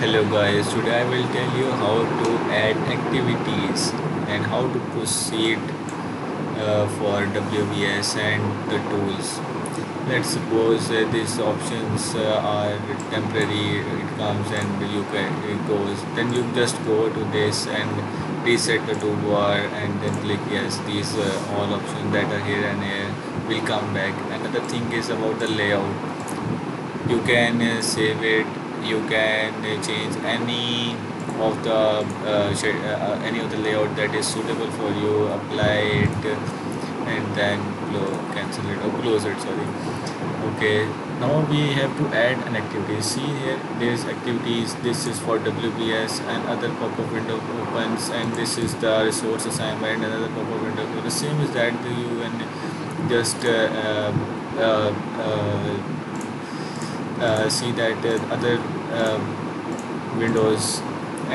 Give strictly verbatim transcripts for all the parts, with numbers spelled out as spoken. Hello guys, today I will tell you how to add activities and how to proceed uh, for W B S and the tools. Let's suppose uh, these options uh, are temporary, it comes and you can, it goes, then you just go to this and reset the toolbar and then click yes. These uh, all options that are here and here will come back. Another thing is about the layout. You can uh, save it. You can change any of the uh, any of the layout that is suitable for you, apply it and then cancel it or close it, sorry. Okay, now we have to add an activity. See here, there's activities. This is for W B S and other pop-up window opens, and this is the resource assignment, another pop-up window. So the same is that you can just uh, uh, uh, Uh, see that uh, other uh, windows,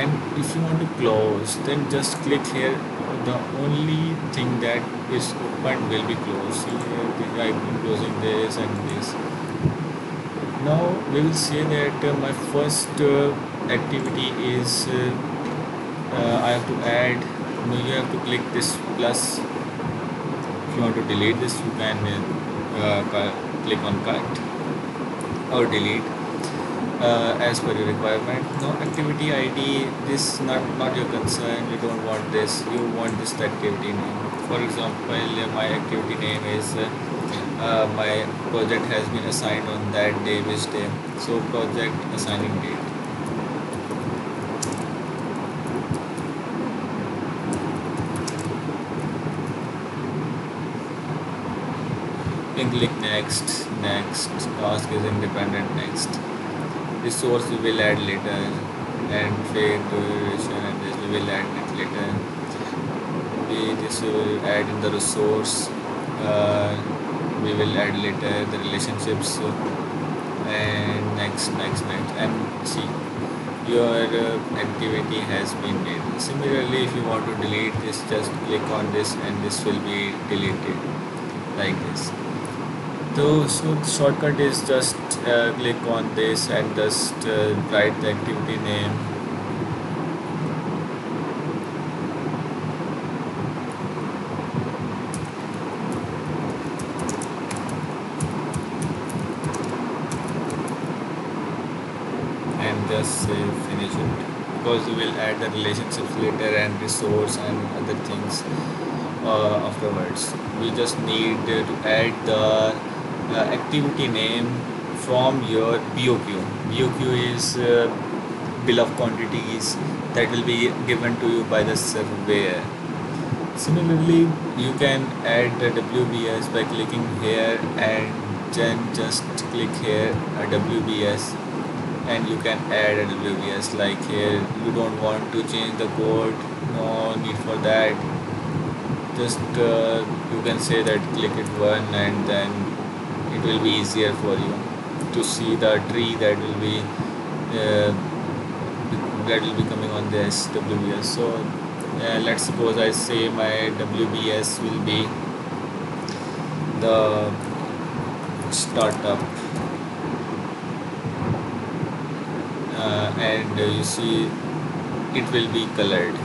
and if you want to close, then just click here. The only thing that is open will be closed. See here, I'm closing this and this. Now we will say that uh, my first uh, activity is uh, uh, I have to add. No, you have to click this plus. If you want to delete this, you can uh, uh, click on cut or delete uh, as per your requirement. Now activity I D, this not not your concern. You don't want this. You want this activity name. For example, my activity name is uh, uh, my project has been assigned on that day, which day. So project assigning date. Click next, next, task is independent, next, resource we will add later, and fade duration and this we will add it later. We this will add in the resource, uh, we will add later the relationships, and next, next, next, and see your uh, activity has been made. Similarly, if you want to delete this, just click on this and this will be deleted like this. So, so the shortcut is just uh, click on this and just uh, write the activity name. And just say finish it. Because we will add the relationships later and resource and other things uh, afterwards. We just need uh, to add the Uh, activity name from your B O Q. B O Q is uh, bill of quantities that will be given to you by the surveyor. Similarly, you can add the W B S by clicking here and then just click here a W B S, and you can add a W B S like here. You don't want to change the code, no need for that. Just uh, you can say that click it one and then it will be easier for you to see the tree that will be uh, that will be coming on this W B S. So uh, let's suppose I say my W B S will be the startup, uh, and uh, you see it will be colored.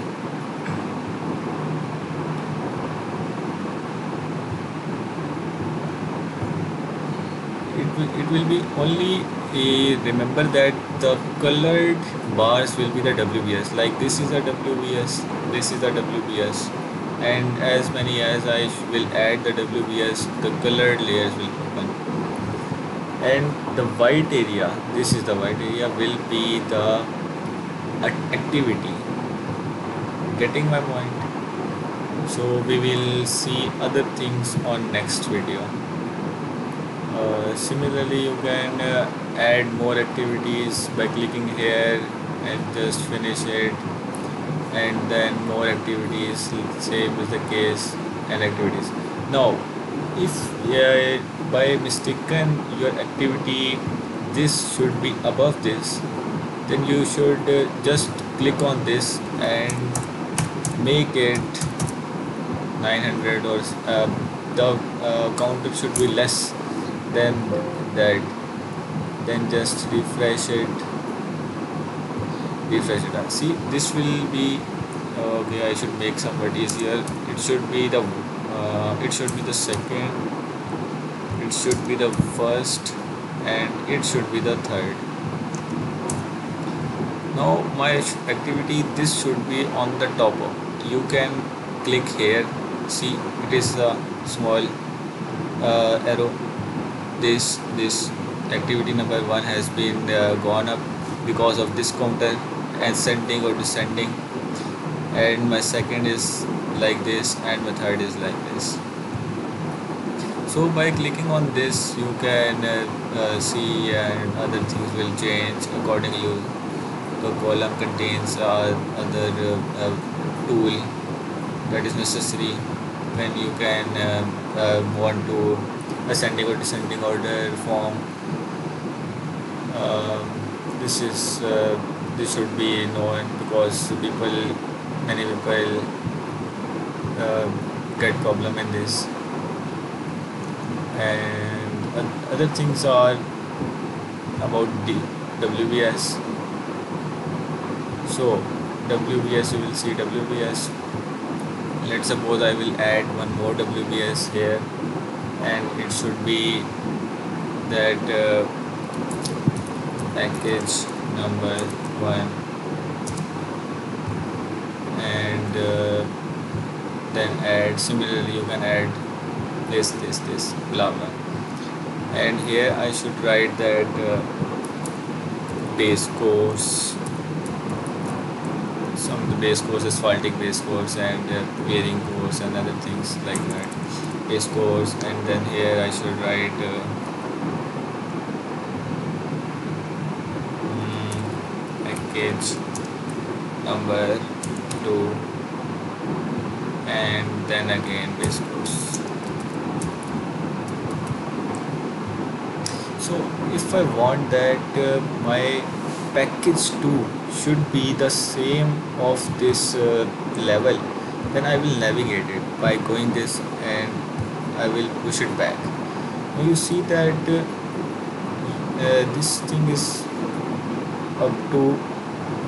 It will be only a, remember that the colored bars will be the W B S, like this is a W B S, this is a W B S, and as many as I will add the W B S, the colored layers will open, and the white area, this is the white area, will be the activity. Getting my point? So we will see other things on next video. Uh, similarly, you can uh, add more activities by clicking here and just finish it, and then more activities, same is the case, and activities. Now if uh, by mistaken your activity this should be above this, then you should uh, just click on this and make it nine hundred, or uh, the uh, counter should be less then that, then just refresh it, be facet. See, this will be uh, okay. I should make somewhat easier. It should be the uh, it should be the second. It should be the first, and it should be the third. Now my activity, this should be on the top of. You can click here. See, it is the small uh, arrow. This this activity number one has been uh, gone up because of this counter ascending or descending, and my second is like this, and my third is like this. So by clicking on this, you can uh, uh, see, and other things will change accordingly. The column contains uh, other uh, uh, tool that is necessary when you can uh, uh, want to ascending or descending order form. Uh, this is uh, this should be known because people many people uh, get problem in this. And other things are about the W B S. So W B S, you will see W B S. Let's suppose I will add one more W B S here, and it should be that uh, package number one, and uh, then add. Similarly, you can add this, this, this, blah blah. And here I should write that uh, base course. Some of the base course, asphaltic base course, and uh, wearing course, and other things like that. Base course, and then here I should write uh, package number two, and then again base course. So if I want that uh, my package two should be the same of this uh, level, then I will navigate it by going this, and I will push it back. Now you see that uh, uh, this thing is up to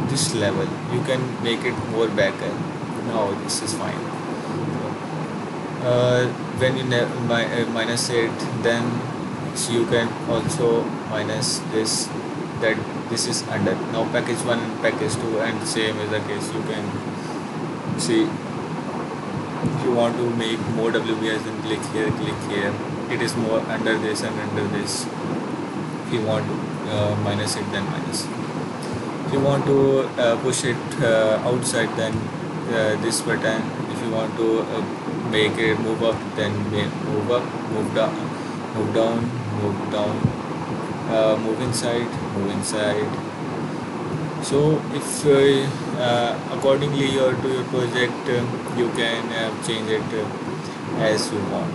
this level. You can make it more backer. Now this is fine. Uh, when you mi uh, minus it, then you can also minus this, that this is under. Now package one and package two, and same is the case. You can see, if you want to make more W B S, then click here, click here. It is more under this and under this. If you want to uh, minus it, then minus. If you want to uh, push it uh, outside, then uh, this button. If you want to uh, make it move up, then move up, move down, move down, move down. Uh, move inside, move inside. So if uh, uh, accordingly your to your project, uh, you can uh, change it uh, as you want.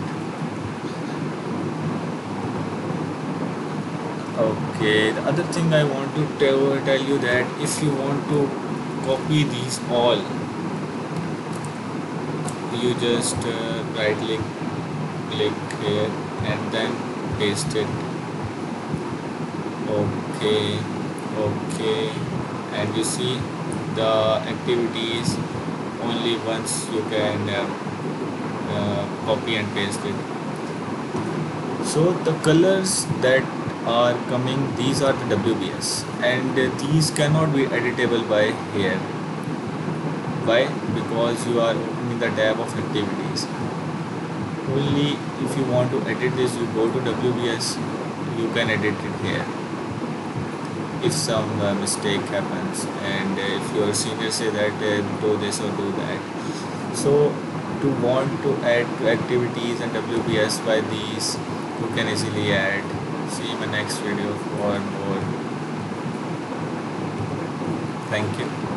Okay, the other thing I want to tell, tell you that if you want to copy these all, you just uh, right click, click here, and then paste it. Okay, okay, and you see the activities only once you can uh, uh, copy and paste it. So the colors that are coming, these are the W B S, and uh, these cannot be editable by here. Why? Because you are opening the tab of activities. Only if you want to edit this, you go to W B S, you can edit it here. If some uh, mistake happens, and uh, if your senior say that uh, do this or do that, so to want to add to activities and W B S by these, you can easily add. See my next video for more. Thank you.